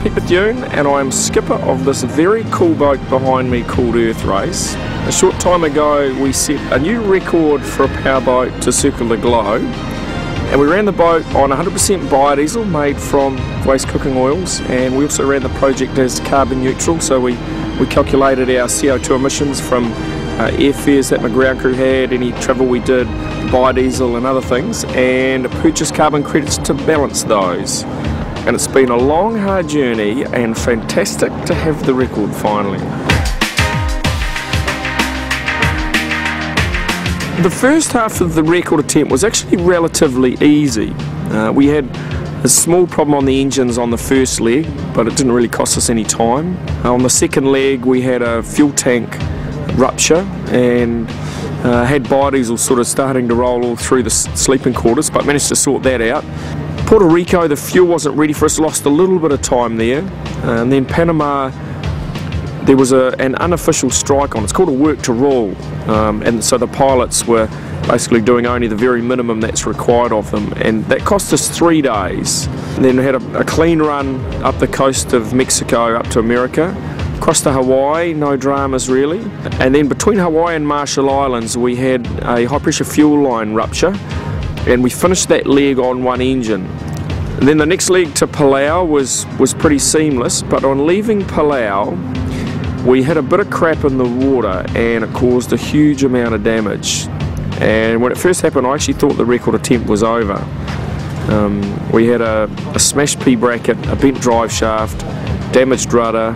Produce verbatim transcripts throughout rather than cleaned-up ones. Pepper Dune, and I am skipper of this very cool boat behind me called Earth Race. A short time ago we set a new record for a powerboat to circle the globe, and we ran the boat on one hundred percent biodiesel made from waste cooking oils, and we also ran the project as carbon neutral, so we, we calculated our C O two emissions from uh, airfares that my ground crew had, any travel we did, biodiesel and other things, and purchased carbon credits to balance those. And it's been a long, hard journey, and fantastic to have the record finally. The first half of the record attempt was actually relatively easy. Uh, we had a small problem on the engines on the first leg, but it didn't really cost us any time. Uh, on the second leg we had a fuel tank rupture and uh, had biodiesel sort of starting to roll all through the sleeping quarters, but managed to sort that out. Puerto Rico, the fuel wasn't ready for us, lost a little bit of time there, and then Panama, there was a, an unofficial strike on. It's called a work to rule, um, and so the pilots were basically doing only the very minimum that's required of them, and that cost us three days. And then we had a, a clean run up the coast of Mexico up to America, across to Hawaii, no dramas really, and then between Hawaii and Marshall Islands we had a high pressure fuel line rupture, and we finished that leg on one engine. And then the next leg to Palau was, was pretty seamless, but on leaving Palau we had a bit of crap in the water and it caused a huge amount of damage. And when it first happened I actually thought the record attempt was over. Um, we had a, a smashed P-bracket, a bent drive shaft, damaged rudder,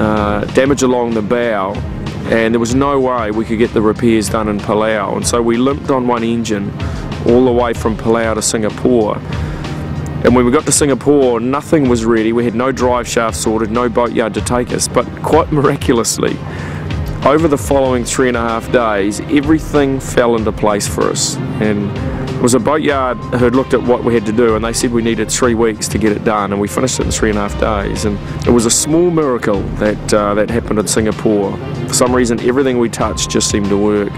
uh, damage along the bow, and there was no way we could get the repairs done in Palau, and so we limped on one engine all the way from Palau to Singapore. And when we got to Singapore, nothing was ready. We had no drive shaft sorted, no boatyard to take us, but quite miraculously, over the following three and a half days, everything fell into place for us. And it was a boatyard who had looked at what we had to do, and they said we needed three weeks to get it done, and we finished it in three and a half days. And it was a small miracle that, uh, that happened in Singapore. For some reason, everything we touched just seemed to work.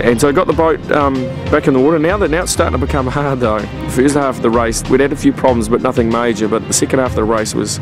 And so I got the boat um, back in the water. Now, that now it's starting to become hard though. The first half of the race, we'd had a few problems but nothing major, but the second half of the race was,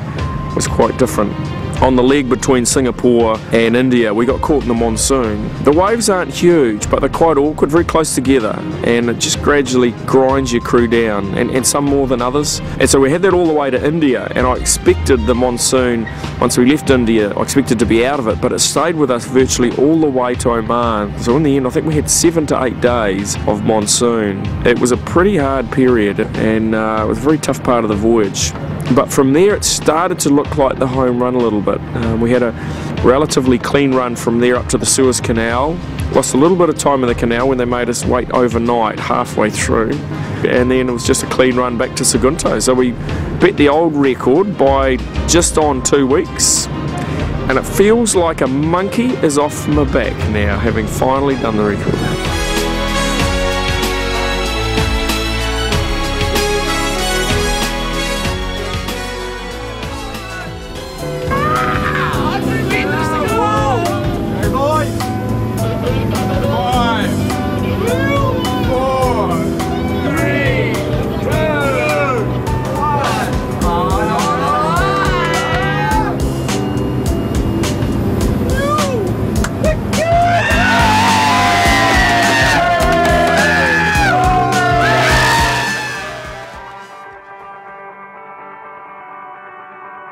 was quite different. On the leg between Singapore and India, we got caught in the monsoon. The waves aren't huge, but they're quite awkward, very close together, and it just gradually grinds your crew down, and, and some more than others. And so we had that all the way to India, and I expected the monsoon, once we left India, I expected to be out of it, but it stayed with us virtually all the way to Oman. So in the end, I think we had seven to eight days of monsoon. It was a pretty hard period, and uh, it was a very tough part of the voyage. But from there it started to look like the home run a little bit. Um, we had a relatively clean run from there up to the Suez Canal. Lost a little bit of time in the canal when they made us wait overnight halfway through. And then it was just a clean run back to Sagunto. So we beat the old record by just on two weeks. And it feels like a monkey is off my back now, having finally done the record.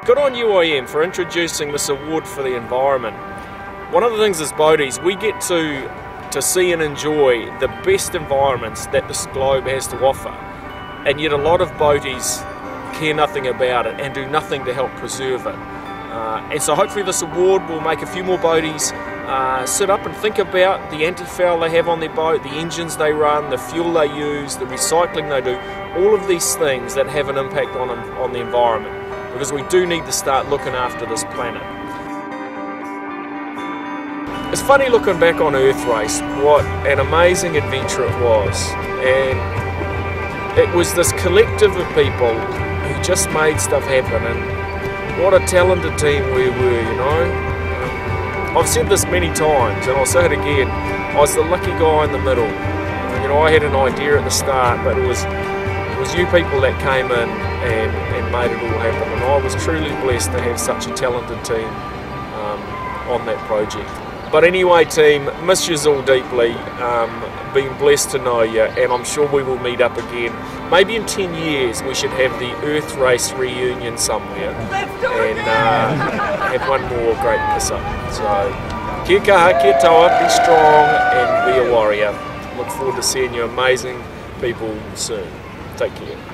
Good on U I M for introducing this award for the environment. One of the things as boaties, we get to, to see and enjoy the best environments that this globe has to offer, and yet a lot of boaties care nothing about it and do nothing to help preserve it. Uh, and so hopefully this award will make a few more boaties uh, sit up and think about the anti-foul they have on their boat, the engines they run, the fuel they use, the recycling they do, all of these things that have an impact on, on the environment. Because we do need to start looking after this planet. It's funny looking back on Earth Race, what an amazing adventure it was. And it was this collective of people who just made stuff happen, and what a talented team we were, you know. I've said this many times, and I'll say it again, I was the lucky guy in the middle. You know, I had an idea at the start, but it was, it was you people that came in, and, and made it all happen. And I was truly blessed to have such a talented team um, on that project. But anyway, team, miss yous all deeply. Um, been blessed to know you, and I'm sure we will meet up again. Maybe in ten years we should have the Earth Race reunion somewhere. Let's do it and uh, have one more great piss up. So, kia kaha, kia taua, be strong and be a warrior. Look forward to seeing you amazing people soon. Take care.